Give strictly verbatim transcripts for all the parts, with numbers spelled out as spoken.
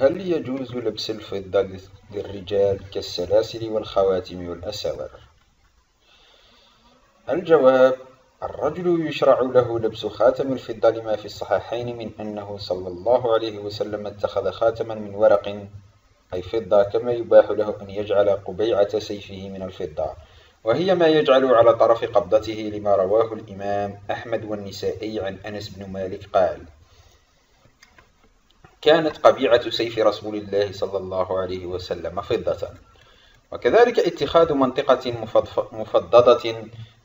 هل يجوز لبس الفضة للرجال كالسلاسل والخواتم والأساور؟ الجواب: الرجل يشرع له لبس خاتم الفضة لما في الصحيحين من أنه صلى الله عليه وسلم اتخذ خاتما من ورق أي فضة، كما يباح له أن يجعل قبيعة سيفه من الفضة، وهي ما يجعل على طرف قبضته، لما رواه الإمام أحمد والنسائي عن أنس بن مالك قال: كانت قبيعة سيف رسول الله صلى الله عليه وسلم فضة. وكذلك اتخاذ منطقة مفضضة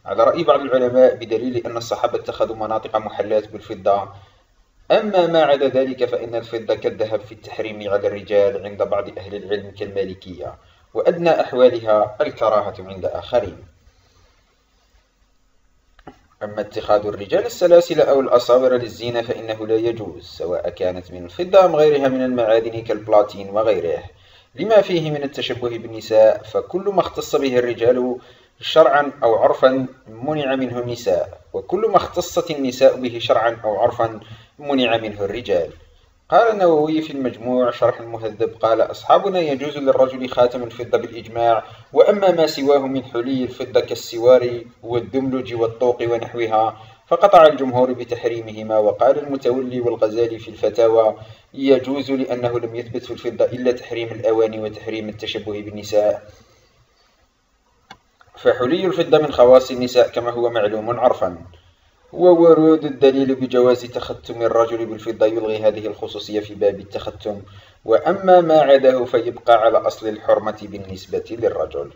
على رأي بعض العلماء، بدليل أن الصحابة اتخذوا مناطق محلات بالفضة. أما ما عدا ذلك فإن الفضة كالذهب في التحريم على الرجال عند بعض أهل العلم كالمالكية، وأدنى أحوالها الكراهة عند آخرين. أما اتخاذ الرجال السلاسل أو الأساور للزينة فإنه لا يجوز، سواء كانت من الفضة أم غيرها من المعادن كالبلاتين وغيره، لما فيه من التشبه بالنساء، فكل ما اختص به الرجال شرعا أو عرفا منع منه النساء، وكل ما اختصت النساء به شرعا أو عرفا منع منه الرجال. قال النووي في المجموع شرح المهذب: قال أصحابنا يجوز للرجل خاتم الفضة بالإجماع، وأما ما سواه من حلي الفضة كالسواري والدملج والطوق ونحوها فقطع الجمهور بتحريمهما. وقال المتولي والغزالي في الفتاوى: يجوز لأنه لم يثبت في الفضة إلا تحريم الأواني وتحريم التشبه بالنساء، فحلي الفضة من خواص النساء كما هو معلوم عرفا. وورود الدليل بجواز تختم الرجل بالفضة يلغي هذه الخصوصية في باب التختم، وأما ما عداه فيبقى على أصل الحرمة بالنسبة للرجل.